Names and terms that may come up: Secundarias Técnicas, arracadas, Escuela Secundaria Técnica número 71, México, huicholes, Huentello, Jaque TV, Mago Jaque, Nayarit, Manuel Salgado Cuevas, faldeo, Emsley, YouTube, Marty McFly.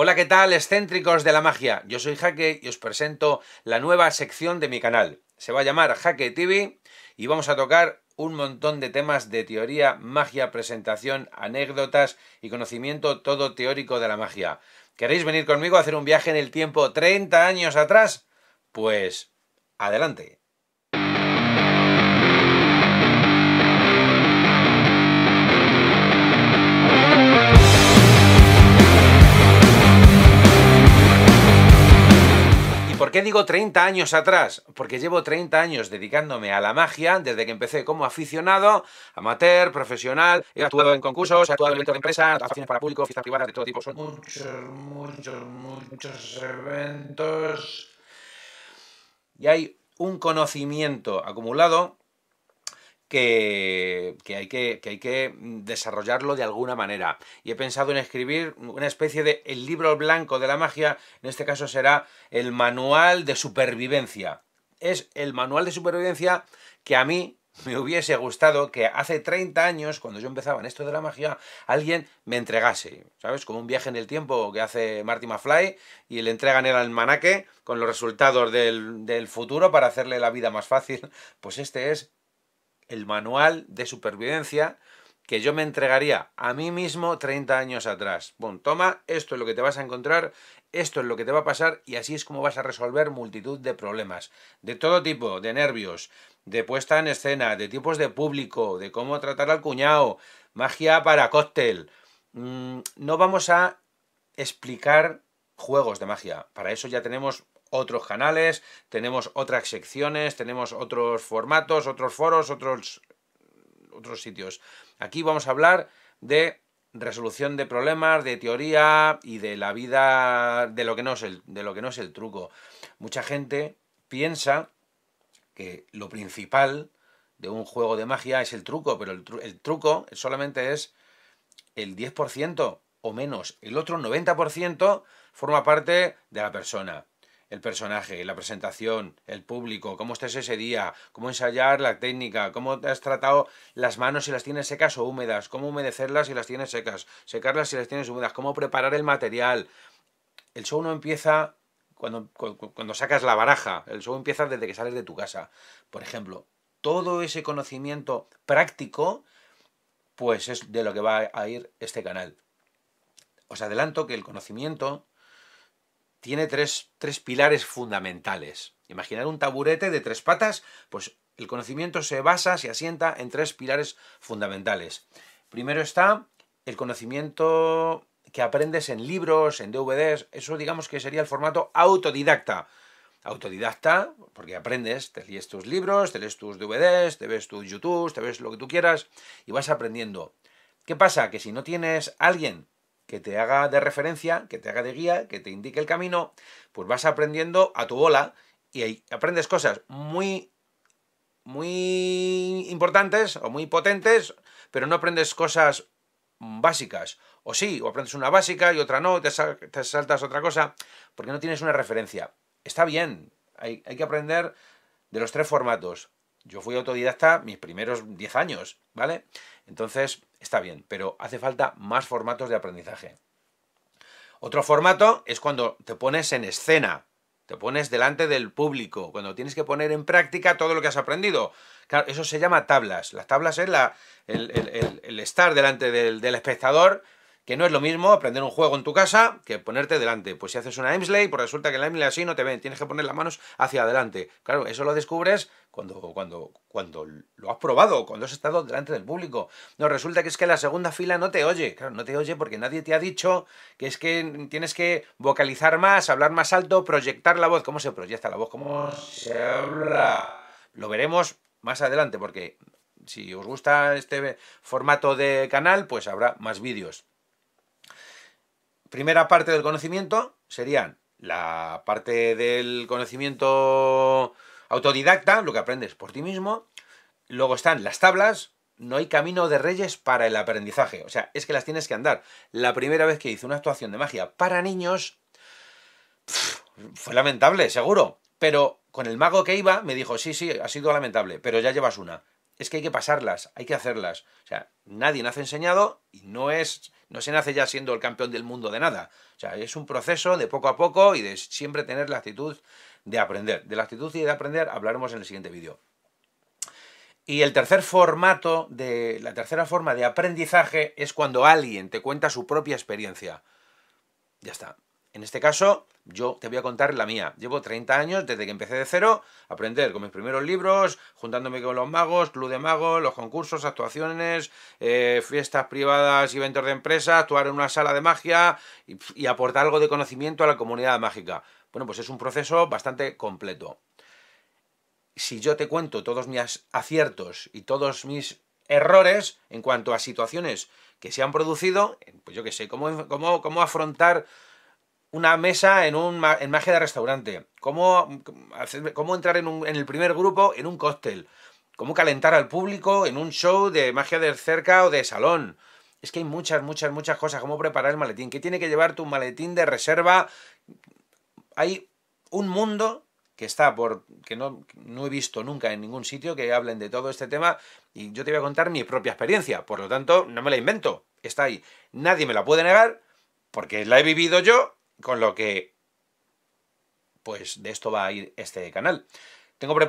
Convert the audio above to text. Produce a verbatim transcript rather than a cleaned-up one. Hola, ¿qué tal, excéntricos de la magia? Yo soy Jaque y os presento la nueva sección de mi canal. Se va a llamar Jaque T V y vamos a tocar un montón de temas de teoría, magia, presentación, anécdotas y conocimiento todo teórico de la magia. ¿Queréis venir conmigo a hacer un viaje en el tiempo treinta años atrás? Pues adelante. ¿Por qué digo treinta años atrás? Porque llevo treinta años dedicándome a la magia desde que empecé como aficionado, amateur, profesional. He actuado en concursos, he actuado en eventos de empresa, actuaciones para público, fiestas privadas de todo tipo. Son muchos, muchos, muchos eventos. Y hay un conocimiento acumulado que, que, hay que, que hay que desarrollarlo de alguna manera. Y he pensado en escribir una especie de el libro blanco de la magia. En este caso será el manual de supervivencia. Es el manual de supervivencia que a mí me hubiese gustado que hace treinta años, cuando yo empezaba en esto de la magia, alguien me entregase, ¿sabes? Como un viaje en el tiempo que hace Marty McFly y le entregan el almanaque con los resultados del, del futuro para hacerle la vida más fácil. Pues este es el manual de supervivencia que yo me entregaría a mí mismo treinta años atrás. Bueno, toma, esto es lo que te vas a encontrar, esto es lo que te va a pasar y así es como vas a resolver multitud de problemas. De todo tipo, de nervios, de puesta en escena, de tipos de público, de cómo tratar al cuñado, magia para cóctel. Mm, no vamos a explicar juegos de magia, para eso ya tenemos otros canales, tenemos otras secciones, tenemos otros formatos, otros foros, otros, otros sitios. Aquí vamos a hablar de resolución de problemas, de teoría y de la vida, de lo que no es el, de lo que no es el truco. Mucha gente piensa que lo principal de un juego de magia es el truco, pero el, tru el truco solamente es el diez por ciento o menos. El otro noventa por ciento forma parte de la persona. El personaje, la presentación, el público, cómo estés ese día, cómo ensayar la técnica, cómo te has tratado las manos si las tienes secas o húmedas, cómo humedecerlas si las tienes secas, secarlas si las tienes húmedas, cómo preparar el material. El show no empieza cuando, cuando, cuando sacas la baraja, el show empieza desde que sales de tu casa. Por ejemplo, todo ese conocimiento práctico, pues es de lo que va a ir este canal. Os adelanto que el conocimiento tiene tres, tres pilares fundamentales. Imaginar un taburete de tres patas, pues el conocimiento se basa, se asienta en tres pilares fundamentales. Primero está el conocimiento que aprendes en libros, en D V Ds, eso digamos que sería el formato autodidacta. Autodidacta, porque aprendes, te lees tus libros, te lees tus D V Ds, te ves tus YouTube, te ves lo que tú quieras y vas aprendiendo. ¿Qué pasa? Que si no tienes a alguien que te haga de referencia, que te haga de guía, que te indique el camino, pues vas aprendiendo a tu bola y ahí aprendes cosas muy, muy importantes o muy potentes, pero no aprendes cosas básicas. O sí, o aprendes una básica y otra no, te, sal, te saltas otra cosa, porque no tienes una referencia. Está bien, hay, hay que aprender de los tres formatos. Yo fui autodidacta mis primeros diez años, ¿vale? Entonces, está bien, pero hace falta más formatos de aprendizaje. Otro formato es cuando te pones en escena, te pones delante del público, cuando tienes que poner en práctica todo lo que has aprendido. Claro, eso se llama tablas. Las tablas es la, el, el, el, el estar delante del, del espectador, que no es lo mismo aprender un juego en tu casa que ponerte delante. Pues si haces una Emsley, pues resulta que la Emsley así no te ven, tienes que poner las manos hacia adelante. Claro, eso lo descubres cuando, cuando, cuando lo has probado, cuando has estado delante del público. No, resulta que es que la segunda fila no te oye. Claro, no te oye porque nadie te ha dicho que es que tienes que vocalizar más, hablar más alto, proyectar la voz. ¿Cómo se proyecta la voz? ¿Cómo se habla? Lo veremos más adelante porque si os gusta este formato de canal, pues habrá más vídeos. Primera parte del conocimiento serían la parte del conocimiento autodidacta, lo que aprendes por ti mismo. Luego están las tablas, no hay camino de reyes para el aprendizaje, o sea, es que las tienes que andar. La primera vez que hice una actuación de magia para niños fue lamentable, seguro, pero con el mago que iba me dijo, sí, sí, ha sido lamentable, pero ya llevas una. es que hay que pasarlas, hay que hacerlas. O sea, nadie nace enseñado y no es, no se nace ya siendo el campeón del mundo de nada. O sea, es un proceso de poco a poco y de siempre tener la actitud de aprender. De la actitud y de aprender hablaremos en el siguiente vídeo. Y el tercer formato, de, la tercera forma de aprendizaje es cuando alguien te cuenta su propia experiencia. Ya está. En este caso, yo te voy a contar la mía. Llevo treinta años, desde que empecé de cero, a aprender con mis primeros libros, juntándome con los magos, club de magos, los concursos, actuaciones, eh, fiestas privadas y eventos de empresa, actuar en una sala de magia y, y aportar algo de conocimiento a la comunidad mágica. Bueno, pues es un proceso bastante completo. Si yo te cuento todos mis aciertos y todos mis errores en cuanto a situaciones que se han producido, pues yo qué sé, cómo, cómo, cómo afrontar una mesa en, un, en magia de restaurante, cómo, cómo entrar en, un, en el primer grupo en un cóctel, cómo calentar al público en un show de magia de cerca o de salón. Es que hay muchas, muchas, muchas cosas, cómo preparar el maletín, qué tiene que llevar tu maletín de reserva. Hay un mundo que está por que no, no he visto nunca en ningún sitio que hablen de todo este tema y yo te voy a contar mi propia experiencia, por lo tanto no me la invento, está ahí. Nadie me la puede negar porque la he vivido yo. Con lo que, pues de esto va a ir este canal. Tengo preparado